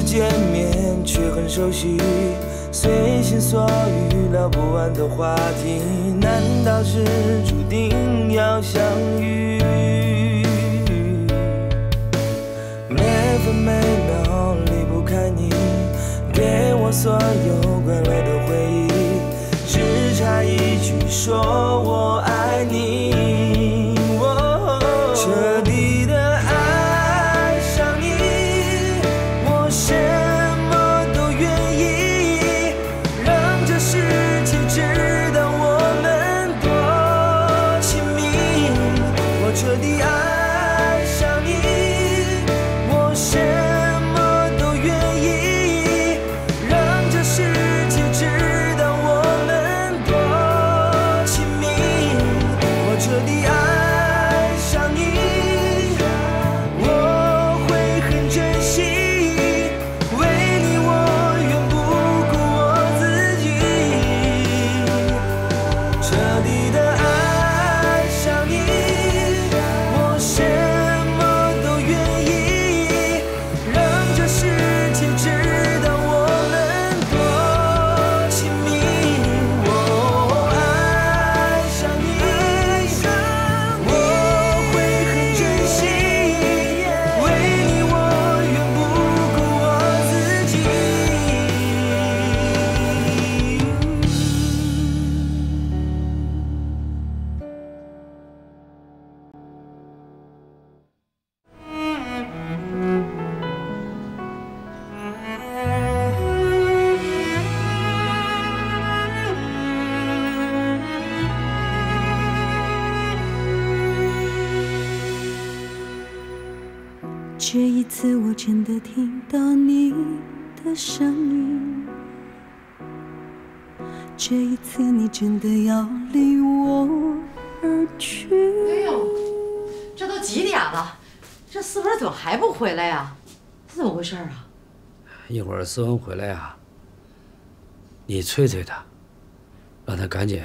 次见面却很熟悉，随心所欲聊不完的话题，难道是注定要相遇？每分每秒离不开你，给我所有快乐的回忆，只差一句说我爱你。彻底的。 这一次，我真的听到你的声音。这一次，你真的要离我而去。哎呦，这都几点了？这思文怎么还不回来呀？这怎么回事啊？一会儿思文回来呀，你催催他，让他赶紧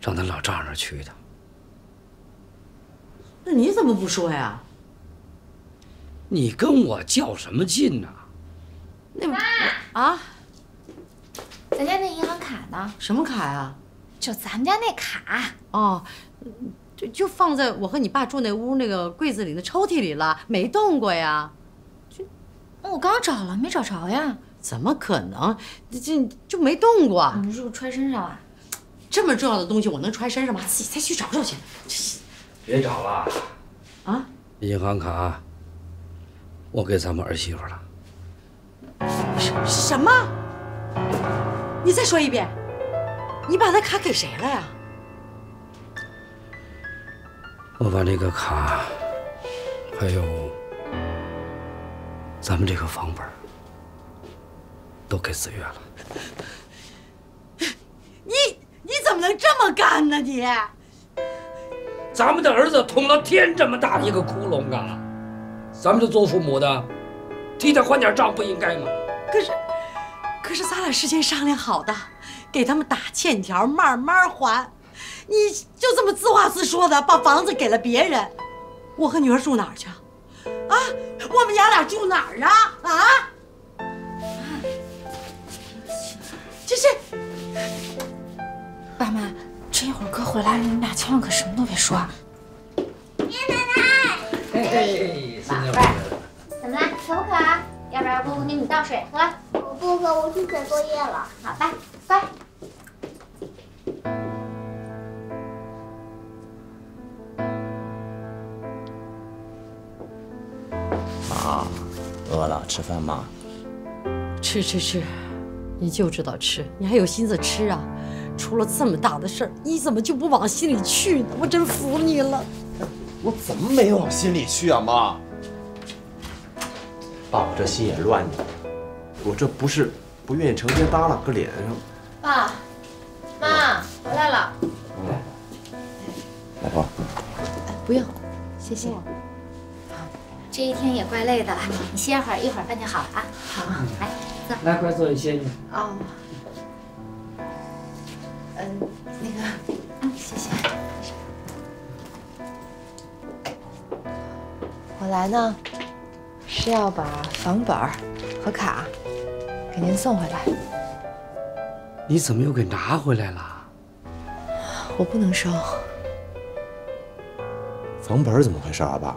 让他老丈人那去一趟。那你怎么不说呀？ 你跟我较什么劲呢？那啊，咱家那银行卡呢？什么卡呀？就咱们家那卡。哦，就放在我和你爸住那屋那个柜子里的抽屉里了，没动过呀。我刚找了，没找着呀。怎么可能？这就没动过。你是不是揣身上啊？这么重要的东西，我能揣身上吗？自己再去找找去。别找了。啊？银行卡。 我给咱们儿媳妇了。什么？你再说一遍，你把那卡给谁了呀？我把那个卡，还有咱们这个房本，都给子越了。你怎么能这么干呢？你，咱们的儿子捅了天这么大一个窟窿啊！ 咱们这做父母的，替他还点账不应该吗？可是咱俩事先商量好的，给他们打欠条，慢慢还。你就这么自话自说的把房子给了别人，我和女儿住哪儿去？啊，我们娘俩住哪儿啊？啊？这是爸妈，这一会儿哥回来了，你们俩千万可什么都别说。爷爷奶奶。哎。 宝贝儿，怎么了？口不渴？要不然姑姑给你倒水喝。我不喝，我去写作业了。好吧，乖。妈，饿了，吃饭吗？吃，你就知道吃，你还有心思吃啊？出了这么大的事儿，你怎么就不往心里去呢？我真服你了。我怎么没往心里去啊，妈？ 爸，我这心也乱着，我这不是不愿意成天耷拉个脸上。爸，妈回来了。来，老婆。不用，谢谢。这一天也怪累的了，你歇会儿，一会儿饭就好了啊。好，来，坐。来，快坐，你歇歇。哦。那个，谢谢。我来呢。是要把房本和卡给您送回来。你怎么又给拿回来了？我不能收。房本怎么回事啊，爸？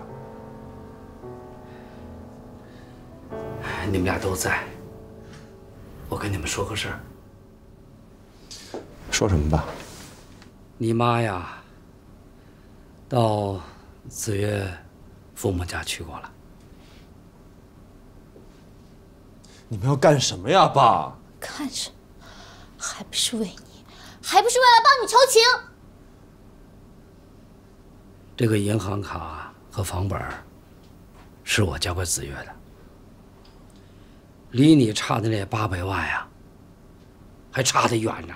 你们俩都在，我跟你们说个事儿。说什么吧？你妈呀，到子越父母家去过了。 你们要干什么呀，爸？干什么？还不是为你，还不是为了帮你求情。这个银行卡和房本是我交给子越的，离你差的那800万呀，还差得远呢。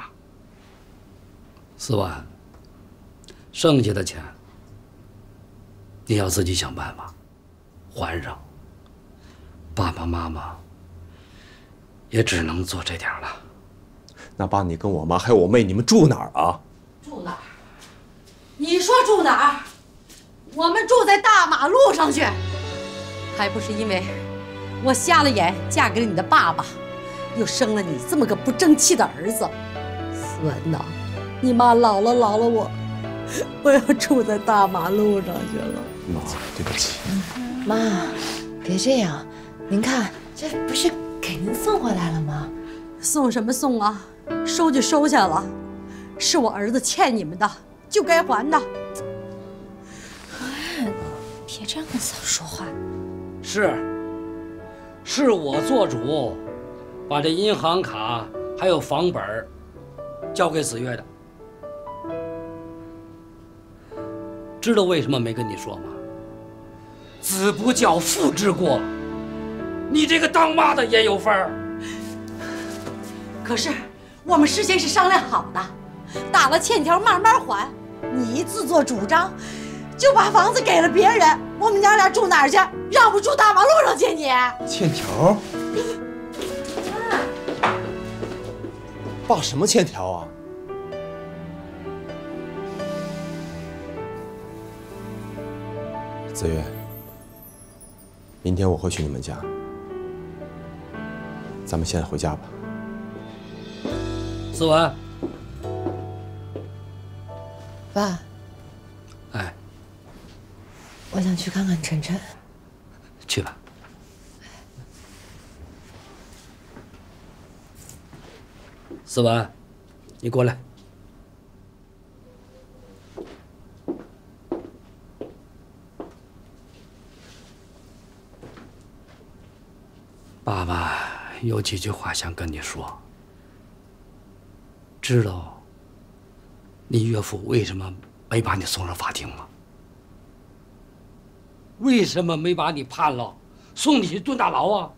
4万，剩下的钱你要自己想办法还上。爸爸妈妈 也只能做这点了。那爸，你跟我妈还有我妹，你们住哪儿啊？住哪儿？你说住哪儿？我们住在大马路上去，还不是因为我瞎了眼，嫁给了你的爸爸，又生了你这么个不争气的儿子。思文呐，你妈饶了我要住在大马路上去了。妈，对不起。妈，别这样，您看，这不是 给您送回来了吗？送什么送啊？收就收下了，是我儿子欠你们的，就该还的。哎，别这样跟嫂说话。是我做主，把这银行卡还有房本交给子越的。知道为什么没跟你说吗？子不教，父之过。 你这个当妈的也有份儿，可是我们事先是商量好的，打了欠条慢慢还。你自作主张，就把房子给了别人，我们娘俩住哪儿去？让我们住大马路上去？你欠条？爸，什么欠条啊？子越，明天我会去你们家。 咱们现在回家吧，思文。爸，哎，我想去看看晨晨。去吧。思文，你过来。爸爸 有几句话想跟你说。知道你岳父为什么没把你送上法庭吗？为什么没把你判了，送你去蹲大牢啊？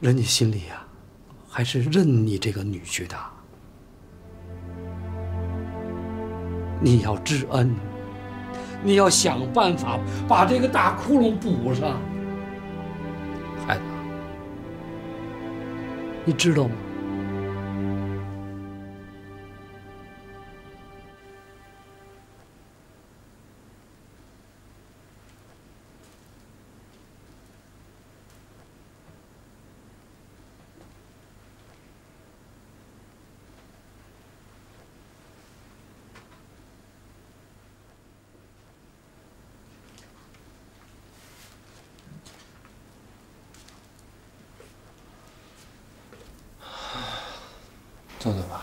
人家心里啊，还是认你这个女婿的。你要知恩，你要想办法把这个大窟窿补上。 孩子，你知道吗？坐坐吧。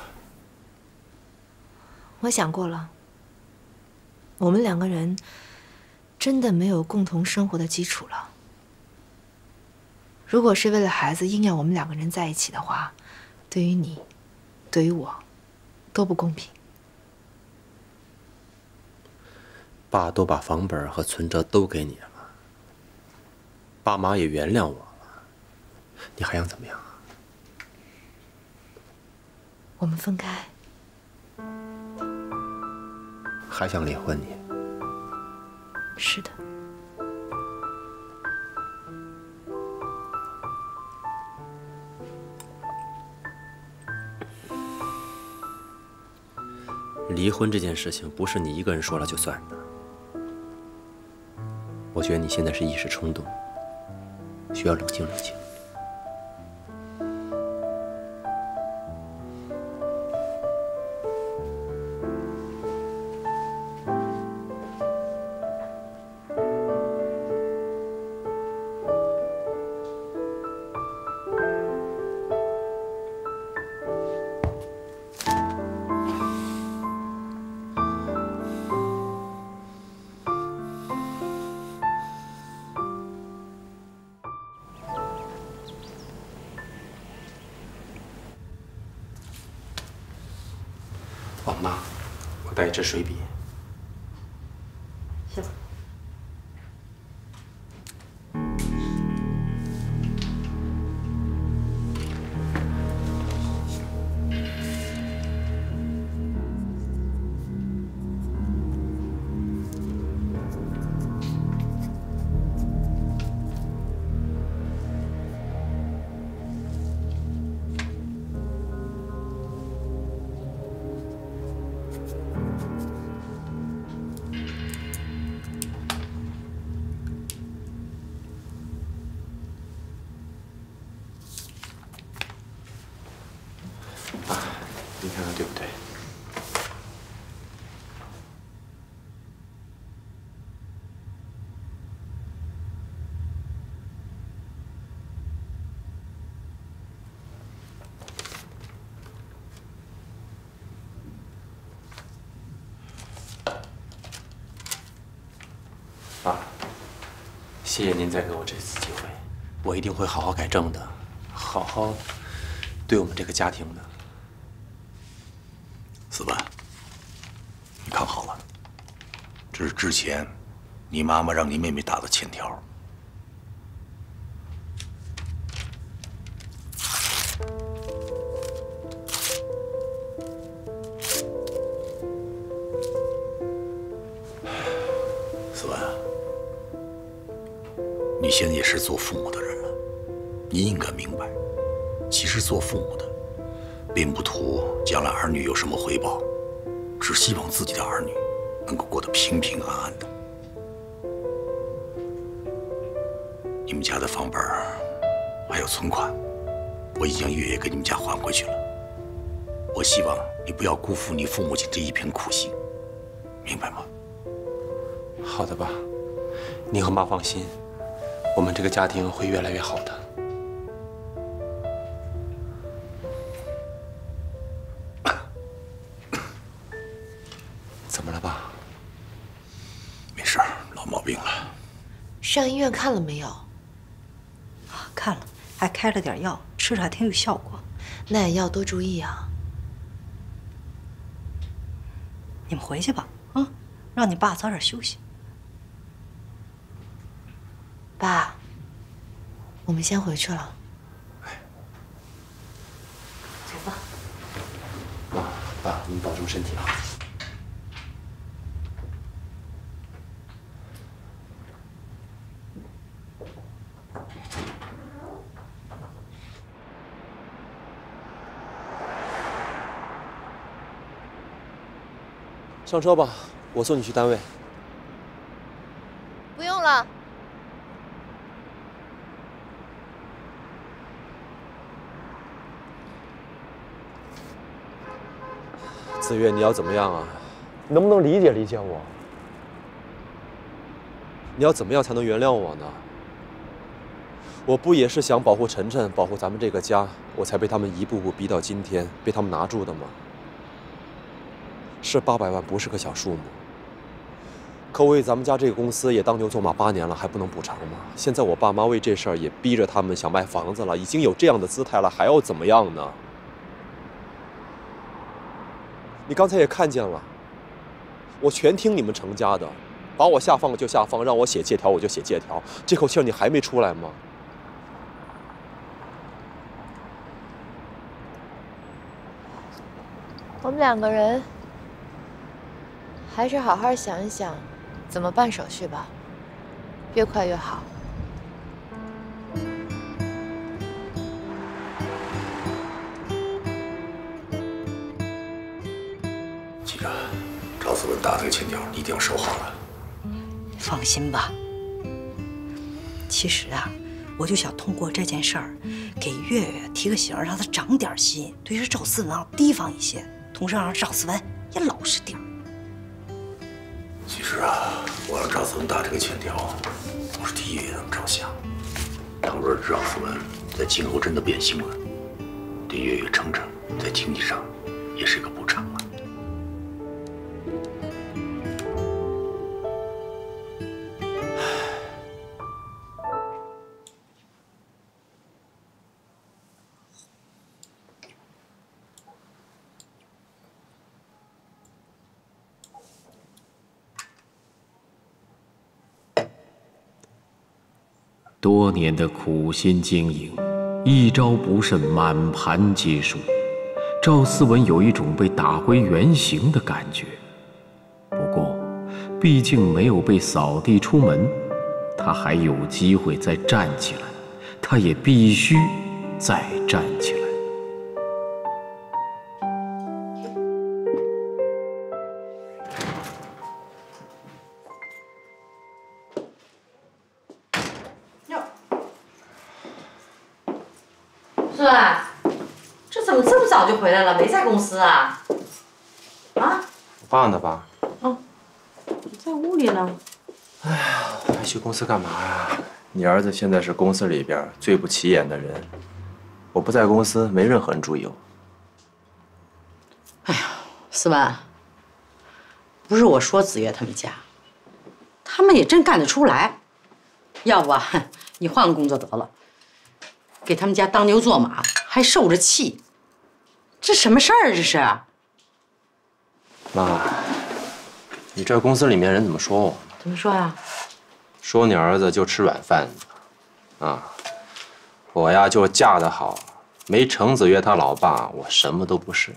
我想过了，我们两个人真的没有共同生活的基础了。如果是为了孩子硬要我们两个人在一起的话，对于你，对于我，都不公平。爸都把房本和存折都给你了，爸妈也原谅我了，你还想怎么样啊？ 我们分开，还想离婚你？是的。离婚这件事情不是你一个人说了就算的，我觉得你现在是一时冲动，需要冷静冷静。哦，妈，我带一支水笔。行。你看看对不对？爸，谢谢您再给我这次机会，我一定会好好改正的，好好对我们这个家庭的。 子文，你看好了，这是之前你妈妈让你妹妹打的欠条。子文，你现在也是做父母的人了，你应该明白，其实做父母的。 并不图将来儿女有什么回报，只希望自己的儿女能够过得平平安安的。你们家的房本还有存款，我已经月月给你们家还回去了。我希望你不要辜负你父母亲这一片苦心，明白吗？好的，爸，您和妈放心，我们这个家庭会越来越好的。 上医院看了没有？啊，看了，还开了点药，吃着还挺有效果。那也要多注意啊。你们回去吧，啊，让你爸早点休息。爸，我们先回去了。走吧。妈，爸，你们保重身体啊。 上车吧，我送你去单位。不用了。子越，你要怎么样啊？能不能理解理解我？你要怎么样才能原谅我呢？我不也是想保护晨晨，保护咱们这个家，我才被他们一步步逼到今天，被他们拿住的吗？ 是800万不是个小数目，可我为咱们家这个公司也当牛做马8年了，还不能补偿吗？现在我爸妈为这事儿也逼着他们想卖房子了，已经有这样的姿态了，还要怎么样呢？你刚才也看见了，我全听你们程家的，把我下放了就下放，让我写借条我就写借条，这口气儿你还没出来吗？ 我们两个人还是好好想一想，怎么办手续吧，越快越好。记着，赵子文打这个欠条，你一定要收好了。放心吧，其实啊，我就想通过这件事儿，给月月提个醒，让她长点心，对于赵思文啊提防一些，同时让赵思文也老实点儿。其实啊，我让赵思文打这个欠条，我是替月月能着想。倘若赵思文在今后真的变心了，对月月成长在经济上也是一个补偿啊。 多年的苦心经营，一招不慎，满盘皆输。赵思文有一种被打回原形的感觉。不过，毕竟没有被扫地出门，他还有机会再站起来。他也必须再站起来。 回来了，没在公司啊？啊？我爸呢？爸？嗯，在屋里呢。哎呀，还去公司干嘛呀？你儿子现在是公司里边最不起眼的人，我不在公司，没任何人注意我。哎呀，思文，不是我说子越他们家，他们也真干得出来。要不啊，你换个工作得了，给他们家当牛做马，还受着气。 这什么事儿？这是。妈，你这公司里面人怎么说我呢？怎么说呀？说你儿子就吃软饭，啊，我呀就嫁得好，没程子越他老爸，我什么都不是。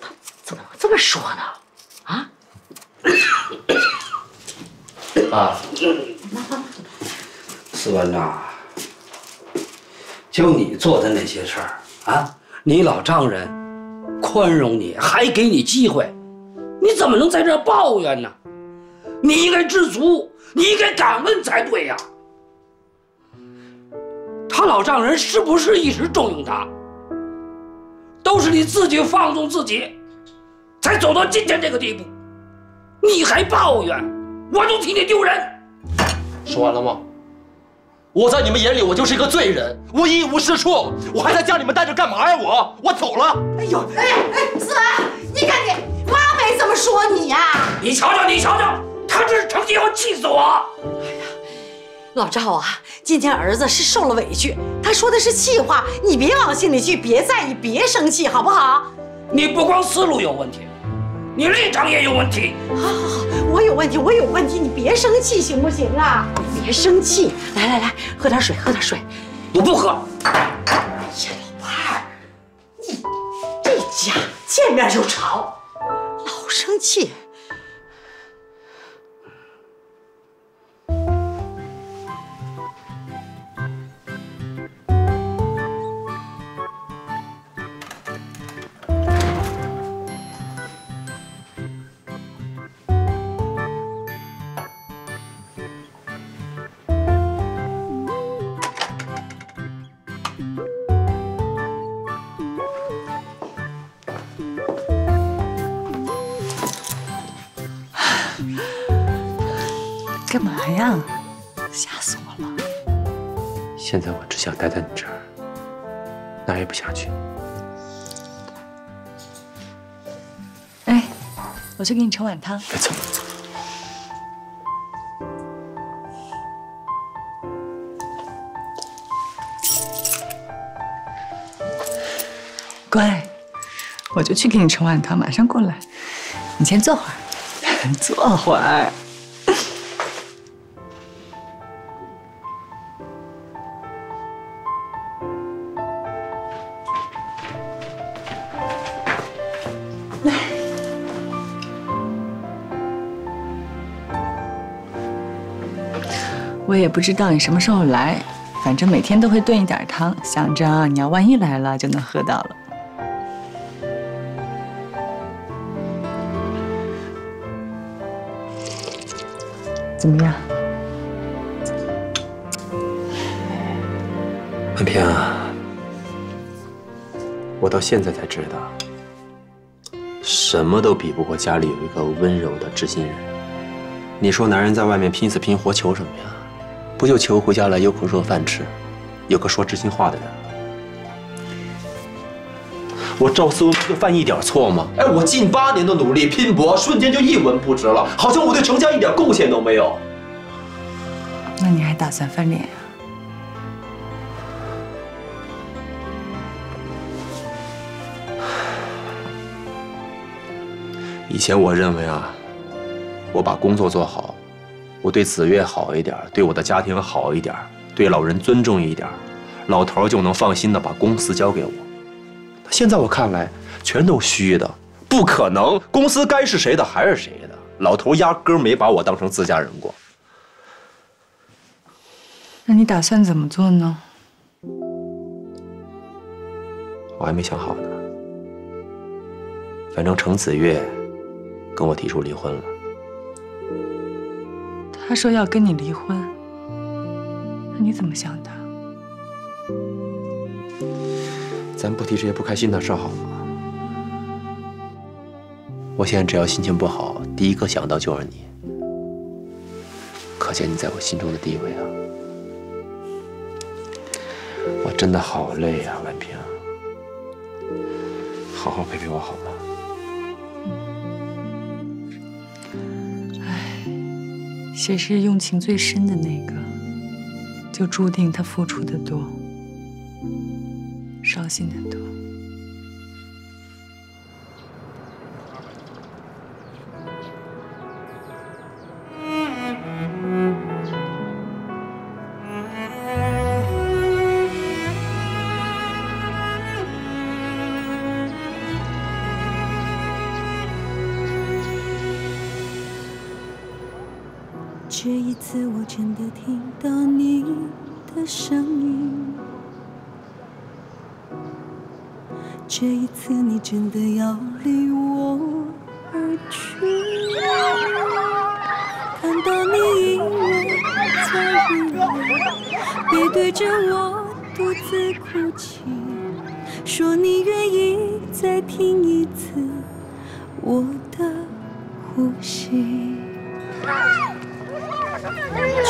他怎么会这么说呢？啊？爸，思文呐，就你做的那些事儿啊。 你老丈人宽容你，还给你机会，你怎么能在这抱怨呢？你应该知足，你应该感恩才对呀。他老丈人是不是一直重用他？都是你自己放纵自己，才走到今天这个地步。你还抱怨，我都替你丢人。说完了吗？ 我在你们眼里，我就是一个罪人，我一无是处，我还在家里面待着干嘛呀？我走了。哎呦，哎，思文，你看你妈没这么说你呀？你瞧瞧，你瞧瞧，他这是成天要气死我。哎呀，老赵啊，今天儿子是受了委屈，他说的是气话，你别往心里去，别在意，别生气，好不好？你不光思路有问题，你立场也有问题。好好好，我有问题，你别生气，行不行啊？ 别生气，来，喝点水，喝点水。我不喝。哎呀，老伴儿，你这家见面就吵，老生气。干嘛呀？吓死我了！现在我只想待在你这儿，哪儿也不想去。哎，我去给你盛碗汤。别走，走。乖，我就去给你盛碗汤，马上过来。你先坐会儿，坐会儿。 我也不知道你什么时候来，反正每天都会炖一点汤，想着你要万一来了就能喝到了。怎么样？文平啊，我到现在才知道，什么都比不过家里有一个温柔的知心人。你说男人在外面拼死拼活求什么呀？不就求回家来有口热饭吃，有个说知心话的人。 我赵思文不就犯一点错吗？哎，我近8年的努力拼搏，瞬间就一文不值了，好像我对程家一点贡献都没有。那你还打算翻脸啊？以前我认为啊，我把工作做好，我对子越好一点，对我的家庭好一点，对老人尊重一点，老头就能放心的把公司交给我。 现在我看来，全都虚的，不可能。公司该是谁的还是谁的，老头压根没把我当成自家人过。那你打算怎么做呢？我还没想好呢。反正程子越跟我提出离婚了。他说要跟你离婚，那你怎么想的？ 咱不提这些不开心的事好吗？我现在只要心情不好，第一个想到就是你，可见你在我心中的地位啊！我真的好累啊，婉萍，好好陪陪我好吗？哎，谁是用情最深的那个，就注定他付出的多。 伤心的多。这一次，我真的听到你的声音。 这一次，你真的要离我而去。看到你因为在意我，背对着我独自哭泣，说你愿意再听一次我的呼吸。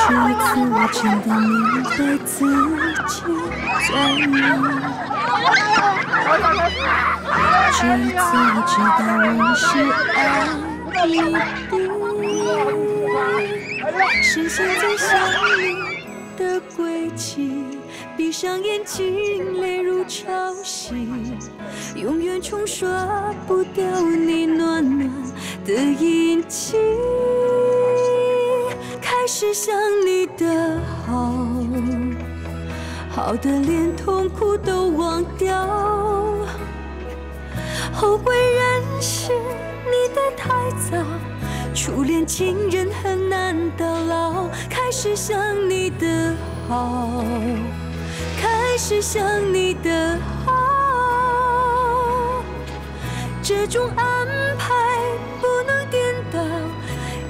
这一次，我真的明白自己在哪。 这一次我知道我是爱你的，深陷在想你的轨迹，闭上眼睛，泪如潮汐，永远冲刷不掉你暖暖的印记，开始想你的好。 好的，连痛苦都忘掉。后悔认识你的太早，初恋情人很难到老。开始想你的好，开始想你的好。这种安排不能颠倒，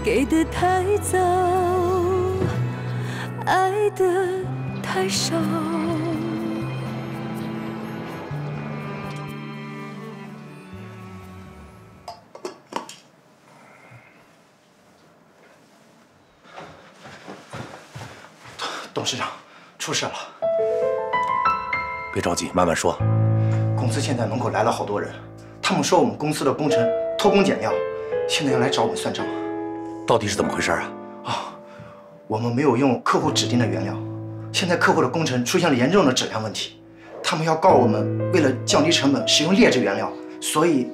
给的太早，爱的太少。 董事长，出事了！别着急，慢慢说。公司现在门口来了好多人，他们说我们公司的工程偷工减料，现在要来找我们算账。到底是怎么回事啊？啊，我们没有用客户指定的原料，现在客户的工程出现了严重的质量问题，他们要告我们为了降低成本使用劣质原料，所以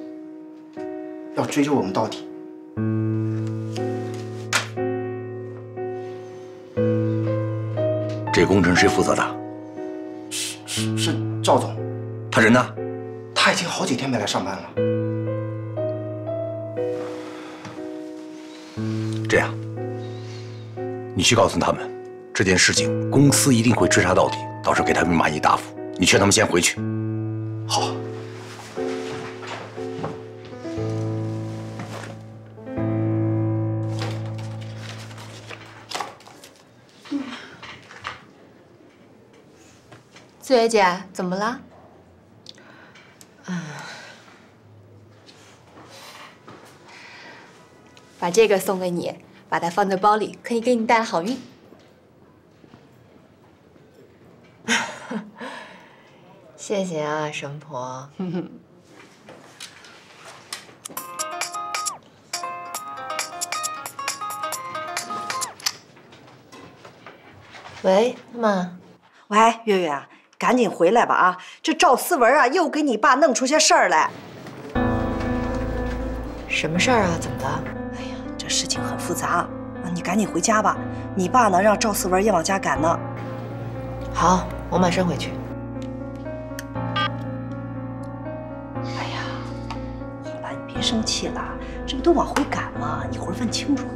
要追究我们到底。 这工程谁负责的？是赵总。他人呢？他已经好几天没来上班了。这样，你去告诉他们，这件事情公司一定会追查到底，到时候给他们满意答复。你劝他们先回去。好。紫薇姐，怎么了？把这个送给你，把它放在包里，可以给你带来好运。谢谢啊，神婆。喂，妈。喂，月月啊，赶紧回来吧啊！这赵思文啊，又给你爸弄出些事儿来。什么事儿啊？怎么了？哎呀，这事情很复杂啊！你赶紧回家吧，你爸呢让赵思文也往家赶呢。好，我马上回去。哎呀，好了，你别生气了，这不都往回赶吗？一会儿问清楚了。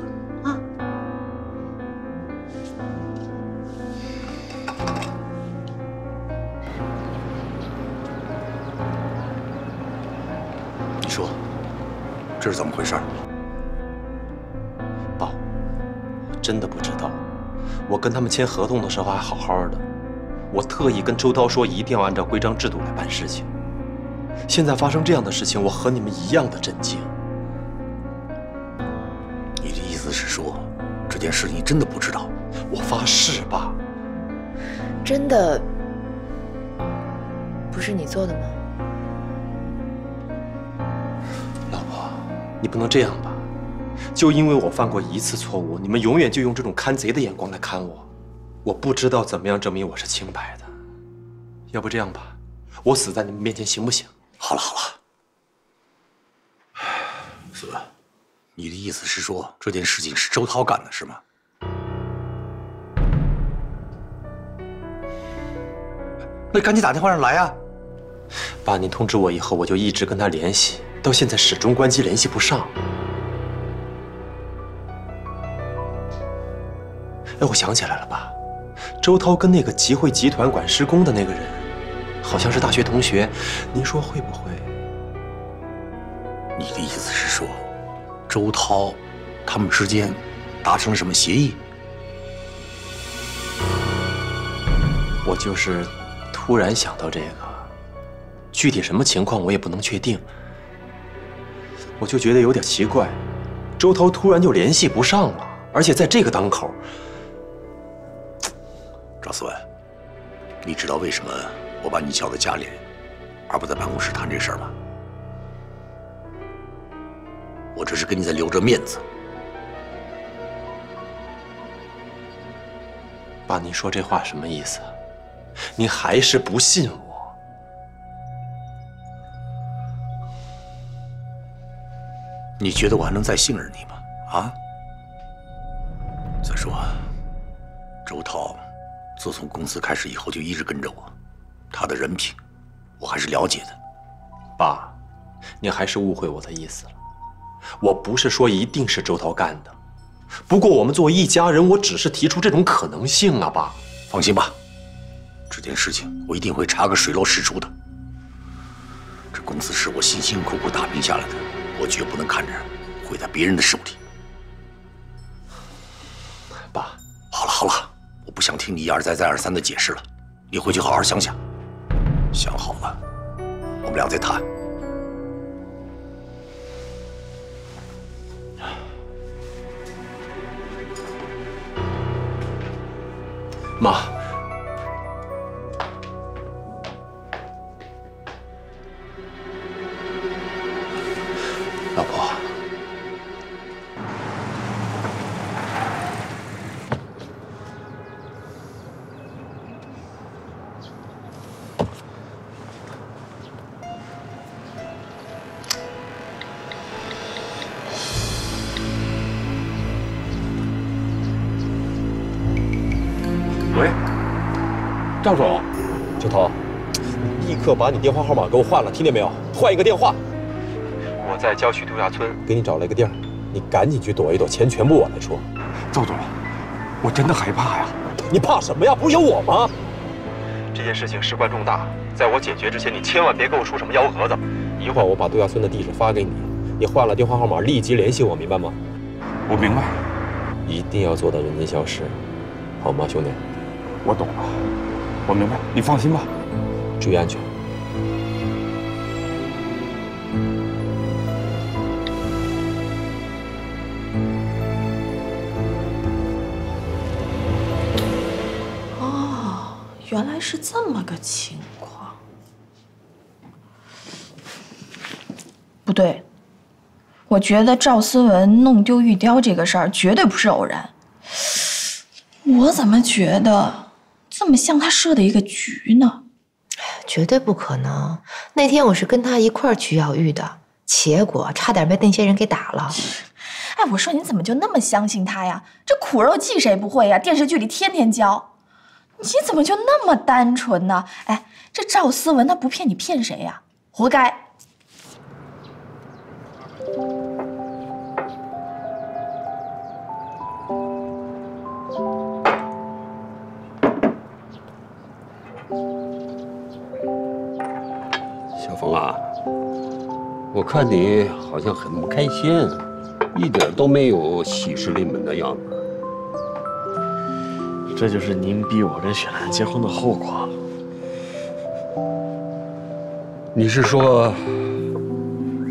这是怎么回事？爸，我真的不知道。我跟他们签合同的时候还好好的，我特意跟周涛说一定要按照规章制度来办事情。现在发生这样的事情，我和你们一样的震惊。你的意思是说，这件事你真的不知道？我发誓，爸，真的不是你做的吗？ 你不能这样吧？就因为我犯过一次错误，你们永远就用这种看贼的眼光来看我。我不知道怎么样证明我是清白的。要不这样吧，我死在你们面前行不行？好了好了，思文，你的意思是说这件事情是周涛干的，是吗？那赶紧打电话让来啊！爸，你通知我以后，我就一直跟他联系。 到现在始终关机，联系不上。哎，我想起来了，爸，周涛跟那个集汇集团管施工的那个人，好像是大学同学。您说会不会？你的意思是说，周涛他们之间达成了什么协议？我就是突然想到这个，具体什么情况我也不能确定。 我就觉得有点奇怪，周涛突然就联系不上了，而且在这个当口。赵思文，你知道为什么我把你叫到家里，而不在办公室谈这事儿吗？我这是给你在留着面子。爸，您说这话什么意思？您还是不信我？ 你觉得我还能再信任你吗？啊！再说，周涛自从公司开始以后就一直跟着我，他的人品我还是了解的。爸，您还是误会我的意思了。我不是说一定是周涛干的，不过我们作为一家人，我只是提出这种可能性啊，爸。放心吧，这件事情我一定会查个水落石出的。这公司是我辛辛苦苦打拼下来的。 我绝不能看着毁在别人的手里，爸。好了好了，我不想听你一而再再而三的解释了。你回去好好想想，想好了，我们俩再谈。妈。 老婆，喂，赵总，周涛，立刻把你电话号码给我换了，听见没有？换一个电话。 我在郊区度假村给你找了一个地儿，你赶紧去躲一躲，钱全部我来出。赵总，我真的害怕呀！你怕什么呀？不是有我吗？这件事情事关重大，在我解决之前，你千万别给我出什么幺蛾子。一会儿我把度假村的地址发给你，你换了电话号码立即联系我，明白吗？我明白，一定要做到人间消失，好吗，兄弟？我懂了，我明白，你放心吧。注意安全。 原来是这么个情况，不对，我觉得赵思文弄丢玉雕这个事儿绝对不是偶然，我怎么觉得这么像他设的一个局呢？绝对不可能！那天我是跟他一块儿去药浴的，结果差点被那些人给打了。 哎，我说你怎么就那么相信他呀？这苦肉计谁不会呀？电视剧里天天教。 你怎么就那么单纯呢？哎，这赵思文他不骗你，骗谁呀？活该！小峰啊，我看你好像很不开心，一点都没有喜事临门的样子。 这就是您逼我跟雪兰结婚的后果。你是说，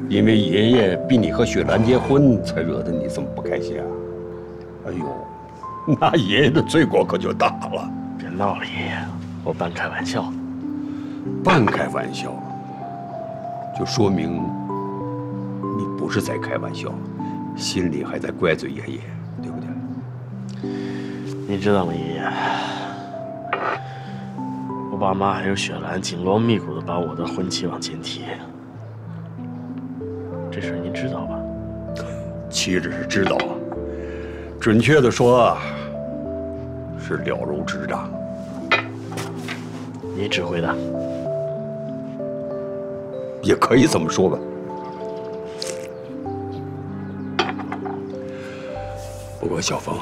因为爷爷逼你和雪兰结婚，才惹得你这么不开心啊？哎呦，那爷爷的罪过可就大了。别闹了，爷爷，我半开玩笑。半开玩笑，就说明你不是在开玩笑，心里还在怪罪爷爷，对不对？ 你知道吗，爷爷？我爸妈还有雪兰紧锣密鼓的把我的婚期往前提，这事您知道吧？岂止是知道啊，准确的说，是了如指掌。你指挥的，也可以这么说吧。不过小峰。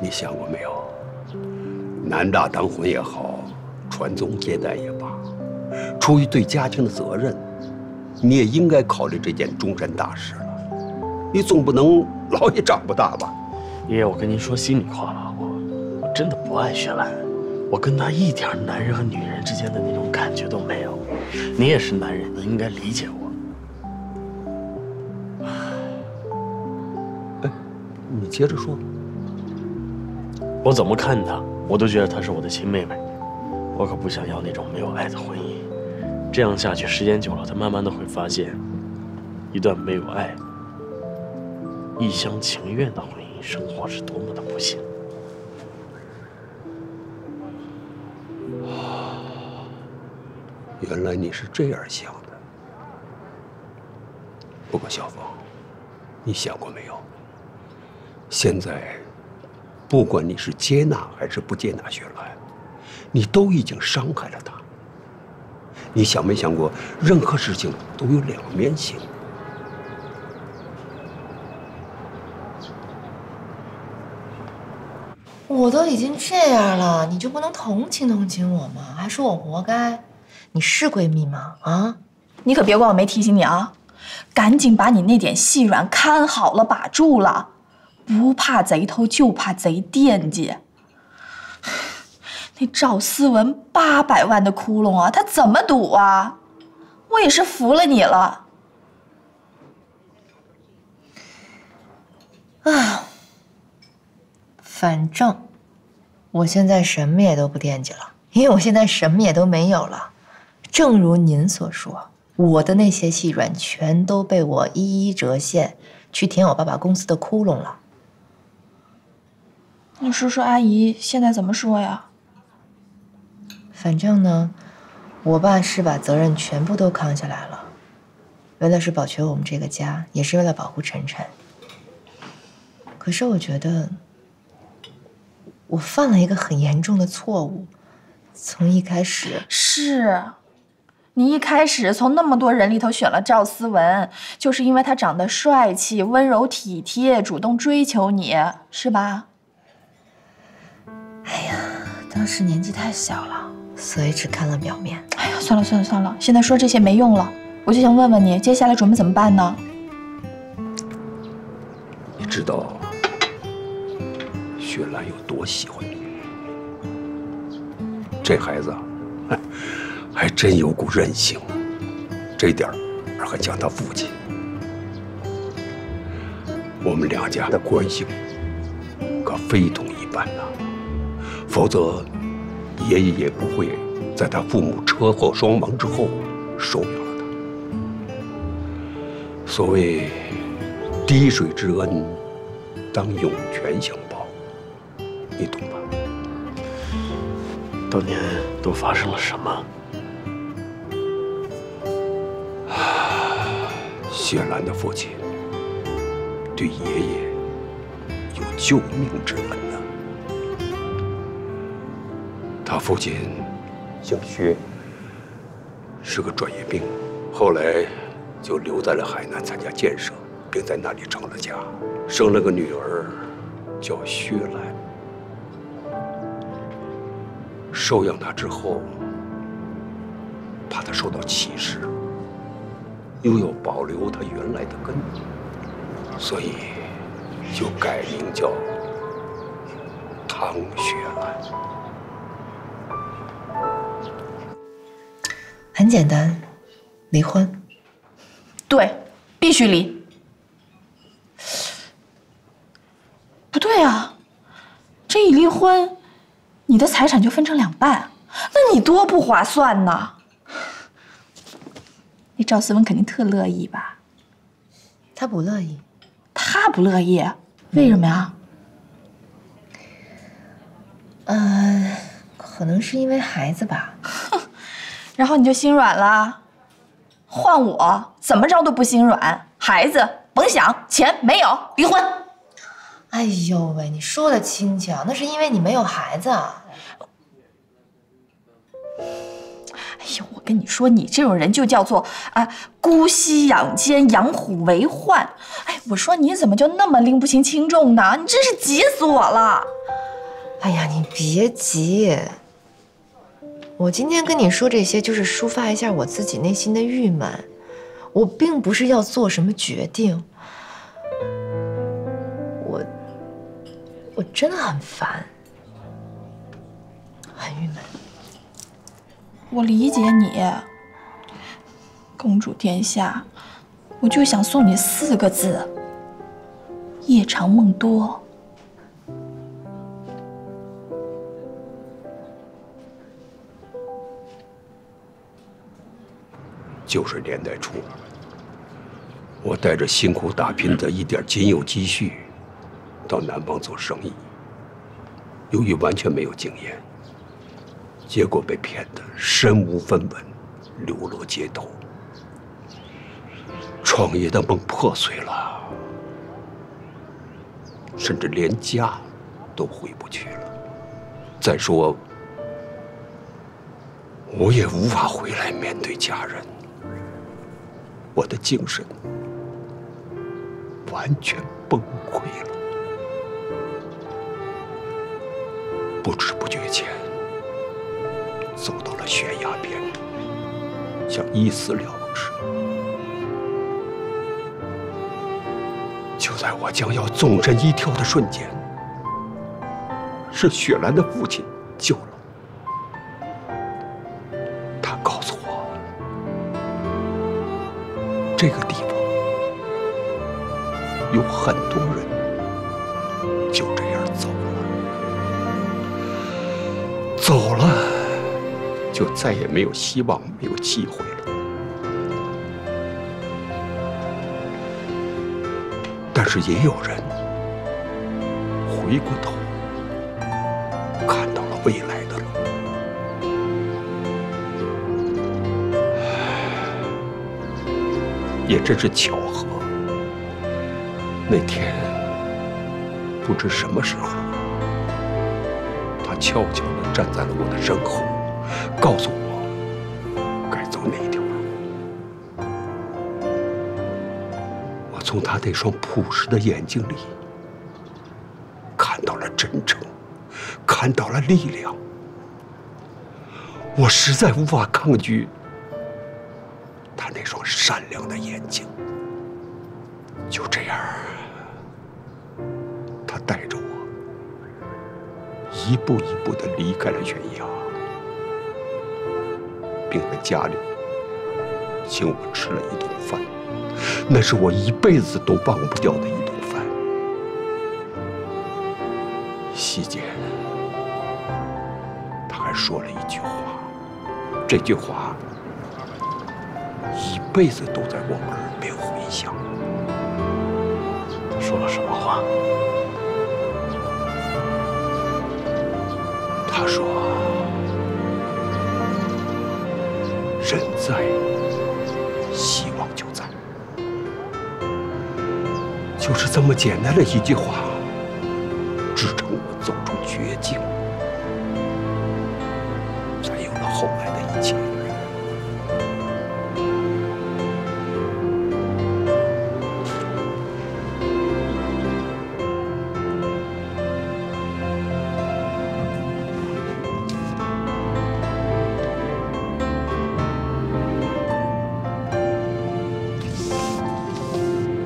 你想过没有？男大当婚也好，传宗接代也罢，出于对家庭的责任，你也应该考虑这件终身大事了。你总不能老也长不大吧？爷爷，我跟您说心里话吧，我真的不爱雪兰，我跟她一点男人和女人之间的那种感觉都没有。你也是男人，你应该理解我。哎，你接着说。 我怎么看她，我都觉得她是我的亲妹妹，我可不想要那种没有爱的婚姻。这样下去，时间久了，她慢慢的会发现，一段没有爱、一厢情愿的婚姻生活是多么的不幸。原来你是这样想的。不过小峰，你想过没有？现在。 不管你是接纳还是不接纳雪兰，你都已经伤害了她。你想没想过，任何事情都有两面性？我都已经这样了，你就不能同情同情我吗？还说我活该？你是闺蜜吗？啊？你可别怪我没提醒你啊！赶紧把你那点细软看好了，把住了。 不怕贼偷，就怕贼惦记。那赵思文800万的窟窿啊，他怎么赌啊？我也是服了你了。啊，反正我现在什么也都不惦记了，因为我现在什么也都没有了。正如您所说，我的那些细软全都被我一一折现，去填我爸爸公司的窟窿了。 你叔叔阿姨现在怎么说呀？反正呢，我爸是把责任全部都扛下来了，为了是保全我们这个家，也是为了保护晨晨。可是我觉得，我犯了一个很严重的错误，从一开始是，你一开始从那么多人里头选了赵思文，就是因为他长得帅气、温柔体贴，主动追求你，是吧？ 哎呀，当时年纪太小了，所以只看了表面。哎呀，算了算了算了，现在说这些没用了。我就想问问你，接下来准备怎么办呢？你知道雪兰有多喜欢你？这孩子还真有股韧性。这点儿二还讲他父亲。我们两家的关系可非同一般呐、否则爷爷也不会在他父母车祸双亡之后收养他。所谓滴水之恩，当涌泉相报，你懂吧？当年都发生了什么？雪兰的父亲对爷爷有救命之恩呢。他父亲姓薛，是个专业兵，后来就留在了海南参加建设，并在那里成了家，生了个女儿，叫薛兰。收养她之后，怕她受到歧视，又要保留她原来的根。 所以，就改名叫唐雪兰。很简单，离婚。对，必须离。不对啊，这一离婚，你的财产就分成两半，那你多不划算呢！那赵思文肯定特乐意吧？他不乐意。 他不乐意，为什么呀？可能是因为孩子吧。然后你就心软了？换我怎么着都不心软，孩子甭想，钱没有，离婚。哎呦喂，你说的轻巧，那是因为你没有孩子。哎呦，我跟你说，你这种人就叫做啊姑息养奸，养虎为患。哎，我说你怎么就那么拎不清轻重呢？你真是急死我了！哎呀，你别急，我今天跟你说这些，就是抒发一下我自己内心的郁闷。我并不是要做什么决定，我真的很烦，很郁闷。 我理解你，公主殿下，我就想送你4个字：夜长梦多。就是年代初，我带着辛苦打拼的一点仅有积蓄，到南方做生意，由于完全没有经验。 结果被骗得身无分文，流落街头。创业的梦破碎了，甚至连家都回不去了。再说，我也无法回来面对家人，我的精神完全崩溃了。不知不觉间。 走到了悬崖边，想一死了之。就在我将要纵身一跳的瞬间，是雪兰的父亲救了我。他告诉我，这个地方有很多人就这样走了，走了。 就再也没有希望，没有机会了。但是也有人回过头，看到了未来的路。也真是巧合，那天不知什么时候，他悄悄地站在了我的身后。 告诉我该走哪条路。我从他那双朴实的眼睛里看到了真诚，看到了力量。我实在无法抗拒他那双善良的眼睛。就这样，他带着我一步一步地离开了悬崖。病人家里，请我吃了一顿饭，那是我一辈子都忘不掉的一顿饭。希姐，她还说了一句话，这句话一辈子都在我耳边回响。她说了什么话？ 他说：“人在，希望就在。”就是这么简单的一句话，支撑我走出绝境，才有了后来的一切。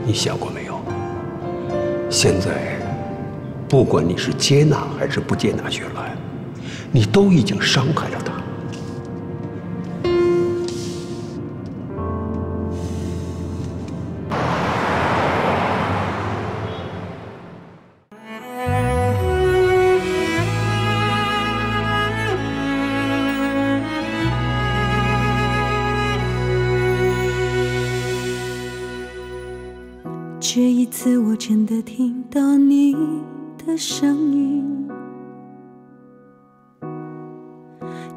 你想过没有？现在，不管你是接纳还是不接纳雪兰，你都已经伤害了她。这一次，我真的听到你的声音。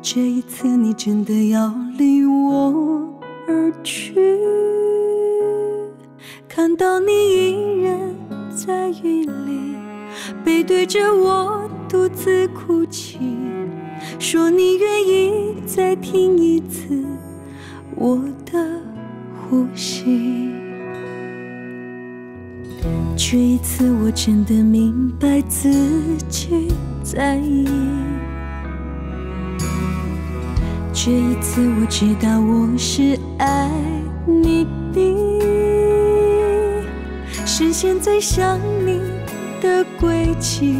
这一次，你真的要离我而去。看到你依然在雨里，背对着我独自哭泣，说你愿意再听一次我的呼吸。 这一次，我真的明白自己在意。这一次，我知道我是爱你的，视线最像你的轨迹。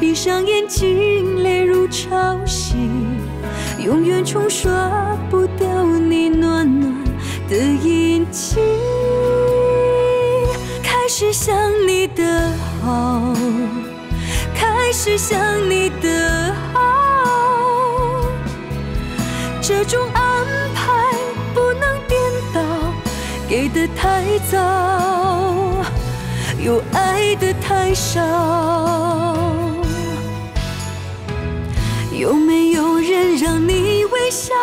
闭上眼睛，泪如潮汐，永远冲刷不掉你暖暖的眼睛。 开始想你的好，开始想你的好，这种安排不能颠倒，给的太早，又爱的太少。有没有人让你微笑？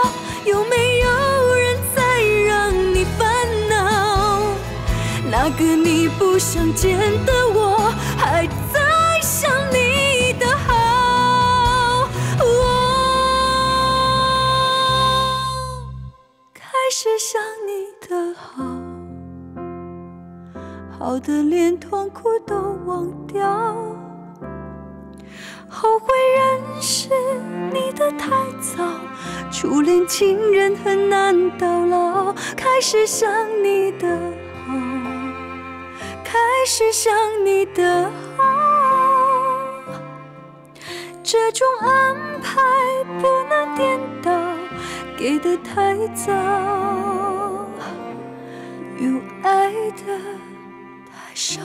有没有人在让你烦恼？那个你？ 不想见的我，还在想你的好。我开始想你的好，好的连痛苦都忘掉。后悔认识你的太早，初恋情人很难到老。开始想你的。 开始想你的好，这种安排不能颠倒，给的太早，又爱的太少。